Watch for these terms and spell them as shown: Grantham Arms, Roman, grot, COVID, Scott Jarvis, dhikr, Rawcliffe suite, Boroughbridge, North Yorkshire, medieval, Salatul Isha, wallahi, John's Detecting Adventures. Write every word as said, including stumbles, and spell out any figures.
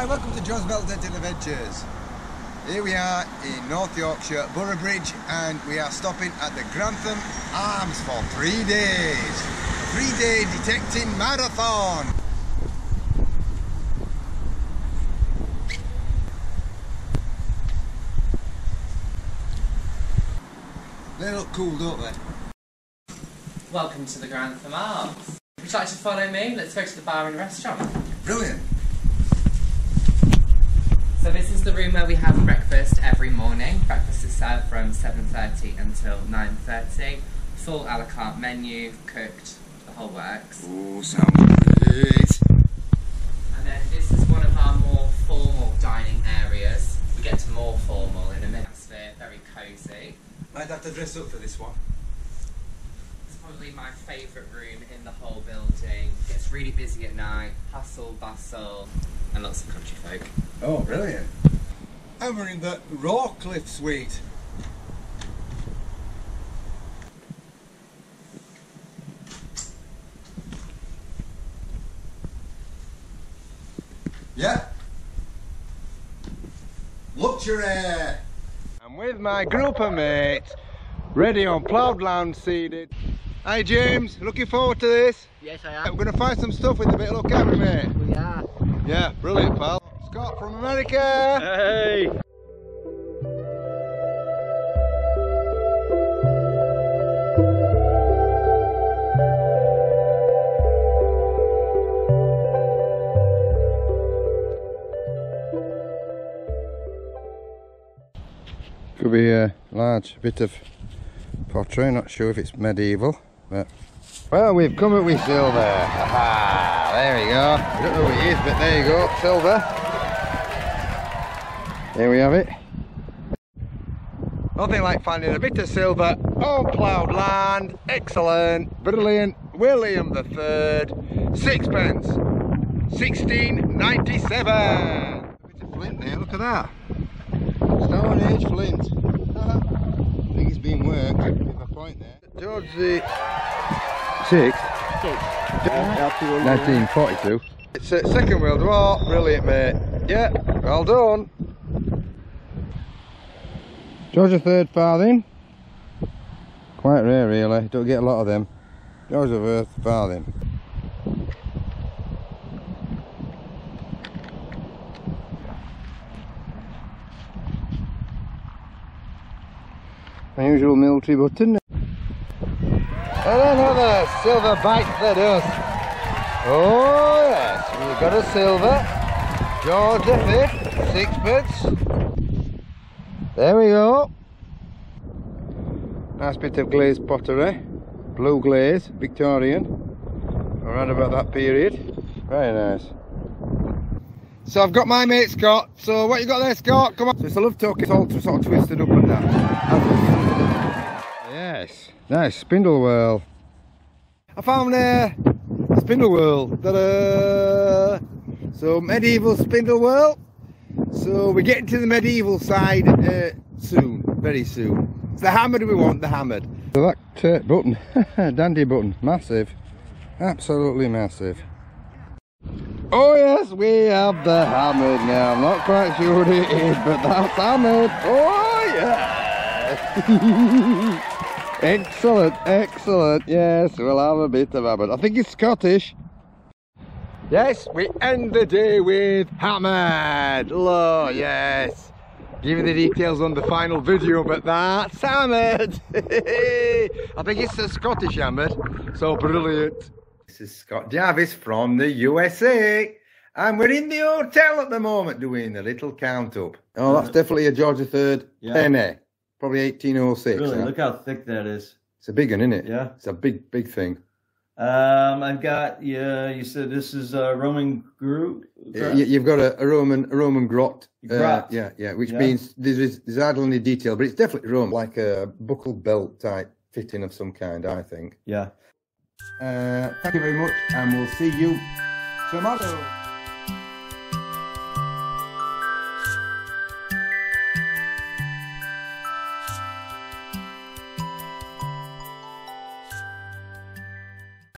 Hi, welcome to John's Detecting Adventures. Here we are in North Yorkshire, Boroughbridge, and we are stopping at the Grantham Arms for three days. Three-day detecting marathon. They look cool, don't they? Welcome to the Grantham Arms. Would you like to follow me? Let's go to the bar and restaurant. Brilliant. So this is the room where we have breakfast every morning. Breakfast is served from seven thirty until nine thirty. Full a la carte menu, cooked, the whole works. Ooh, sounds good. And then this is one of our more formal dining areas. We get to more formal in a minute. Atmosphere, very cosy. I'd have to dress up for this one. It's probably my favourite room in the whole building. It gets really busy at night, hustle, bustle, and lots of country folk. Oh, brilliant. And we're in the Rawcliffe suite. Yeah. Luxury. I'm with my group of mates, ready on ploughed land seeded. Hi James, looking forward to this? Yes, I am. We're going to find some stuff with a bit of luck, haven't we? We are. Yeah, brilliant pal. Scott from America! Hey! Could be a large bit of pottery, not sure if it's medieval, but... Well, we've come up with silver! Aha! There we go! I don't know what it is, but there you go, silver! Here we have it. Nothing like finding a bit of silver on ploughed land. Excellent, brilliant. William the Third, sixpence, sixteen ninety-seven. A bit of flint there. Look at that. Stone Age flint. I think it's been worked. A bit of a point there. George the Sixth, nineteen forty-two. It's a Second World War. Brilliant, mate. Yeah, well done. George the Third farthing, quite rare really, don't get a lot of them. George the Third farthing. Unusual military button. And another silver bite the dust. Oh yes, we've got a silver. George the Fifth, sixpence. There we go. Nice bit of glazed pottery. Blue glaze, Victorian. Around about that period. Very nice. So I've got my mate Scott. So what you got there, Scott? Come on. So it's a love token. It's all sort of twisted up and that. Yes. Nice spindle whirl. I found a uh, spindle whirl. Ta-da! So medieval spindle whirl. So we're getting to the medieval side uh, soon, very soon. It's the hammered we want, the hammered. So that uh, button, dandy button, massive, absolutely massive. Oh yes, we have the hammered now. I'm not quite sure what it is, but that's hammered. Oh yeah! Excellent, excellent. Yes, we'll have a bit of hammered. I think it's Scottish. Yes, we end the day with hammered. Oh yes, giving the details on the final video, but that's hammered. I think it's a Scottish hammered, so brilliant. This is Scott Jarvis from the U S A, and we're in the hotel at the moment doing a little count up. Oh, that's definitely a George the Third yeah. Penny, probably eighteen oh six. Really, huh? Look how thick that is. It's a big one, isn't it? Yeah, it's a big, big thing. Um, I've got, yeah, you said this is a Roman grot. Yeah, you've got a, a Roman a Roman grot. grot. Uh, yeah, yeah, which yeah. means there's, there's hardly any detail, but it's definitely Roman, like a buckle belt type fitting of some kind, I think. Yeah. Uh, thank you very much, and we'll see you tomorrow.